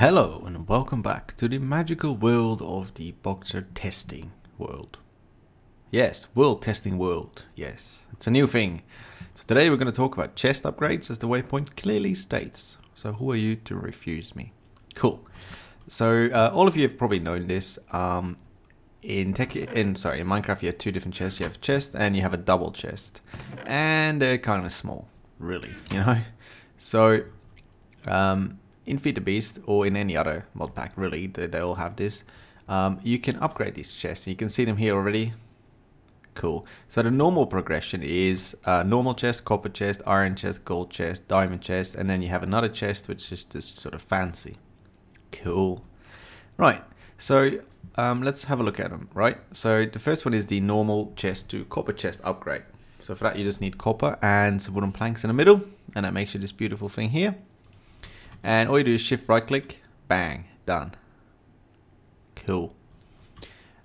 Hello and welcome back to the magical world of the boxer testing world. Yes, world testing world. Yes, it's a new thing. So today we're going to talk about chest upgrades, as the waypoint clearly states. So who are you to refuse me? Cool. So all of you have probably known this. In Minecraft you have two different chests. You have a chest and you have a double chest, and they're kind of small, really. You know, so. In Feed the Beast or in any other mod pack, really, they all have this. You can upgrade these chests. You can see them here already. Cool. So the normal progression is normal chest, copper chest, iron chest, gold chest, diamond chest, and then you have another chest which is just sort of fancy. Cool. Right. So let's have a look at them. Right. So the first one is the normal chest to copper chest upgrade. So for that you just need copper and some wooden planks in the middle, and that makes you this beautiful thing here. And all you do is shift right click, bang, done. Cool.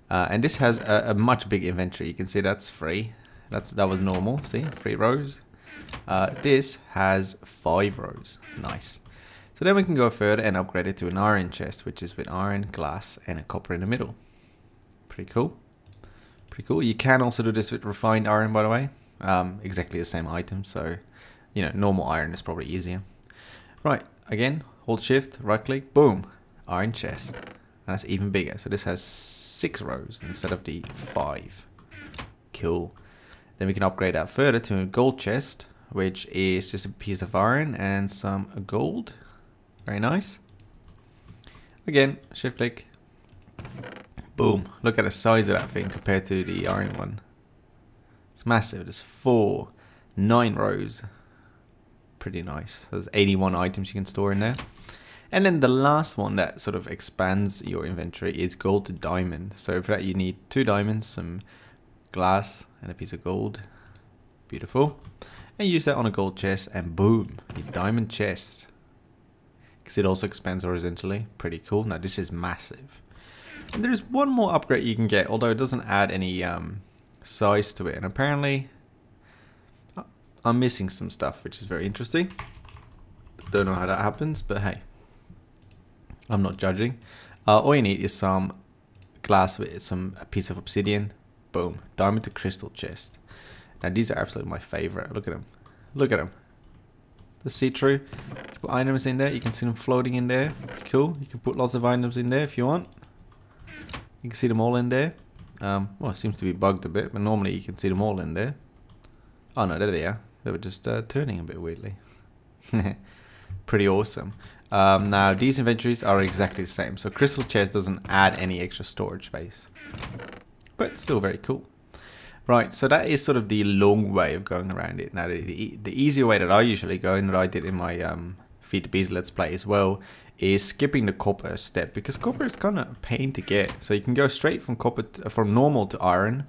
And this has a much bigger inventory. You can see that's free. That was normal, see, 3 rows. This has 5 rows, nice. So then we can go further and upgrade it to an iron chest, which is with iron, glass, and a copper in the middle. Pretty cool. Pretty cool. You can also do this with refined iron, by the way. Exactly the same item, so, you know, normal iron is probably easier. Right. Again, hold shift, right click, boom, iron chest. And that's even bigger. So this has 6 rows instead of the 5. Cool. Then we can upgrade that further to a gold chest, which is just a piece of iron and some gold. Very nice. Again, shift click, boom. Look at the size of that thing compared to the iron one. It's massive. There's 9 rows. Pretty nice. There's 81 items you can store in there. And then the last one that sort of expands your inventory is gold to diamond. So for that you need 2 diamonds, some glass, and a piece of gold. Beautiful. And use that on a gold chest and boom, your diamond chest. Because it also expands horizontally. Pretty cool. Now this is massive. And there's one more upgrade you can get, although it doesn't add any size to it. And apparently I'm missing some stuff, which is very interesting. Don't know how that happens, but hey, I'm not judging. All you need is some glass with a piece of obsidian. Boom, diamond to crystal chest. Now these are absolutely my favorite. Look at them. Look at them. The see-through. Put items in there. You can see them floating in there. Pretty cool. You can put lots of items in there if you want. You can see them all in there. Well, it seems to be bugged a bit, but normally you can see them all in there. Oh no, there they are. They were just turning a bit weirdly. Pretty awesome. Now these inventories are exactly the same, so crystal chest doesn't add any extra storage space, but still very cool. Right, so that is sort of the long way of going around it. Now the easier way that I usually go, and that I did in my Feed the Beast Let's Play as well, is skipping the copper step, because copper is kind of a pain to get. So you can go straight from copper from normal to iron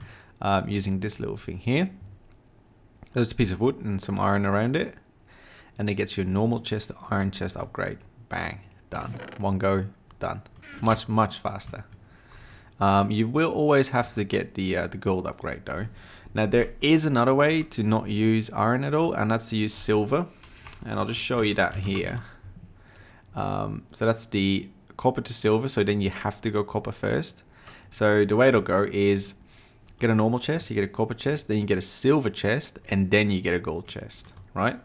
using this little thing here. There's a piece of wood and some iron around it, and it gets you a normal chest, iron chest upgrade. Bang, done. 1 go, done. Much, much faster. You will always have to get the gold upgrade though. Now there is another way to not use iron at all, and that's to use silver. And I'll just show you that here. So that's the copper to silver, so then you have to go copper first. So the way it'll go is, get a normal chest, you get a copper chest, then you get a silver chest, and then you get a gold chest, right?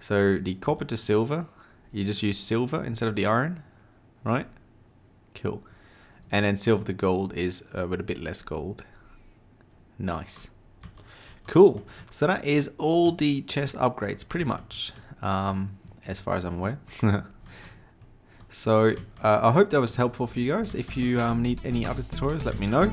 So the copper to silver, you just use silver instead of the iron, right? Cool. And then silver to gold is with a bit less gold. Nice. Cool. So that is all the chest upgrades, pretty much, as far as I'm aware. So I hope that was helpful for you guys. If you need any other tutorials, let me know.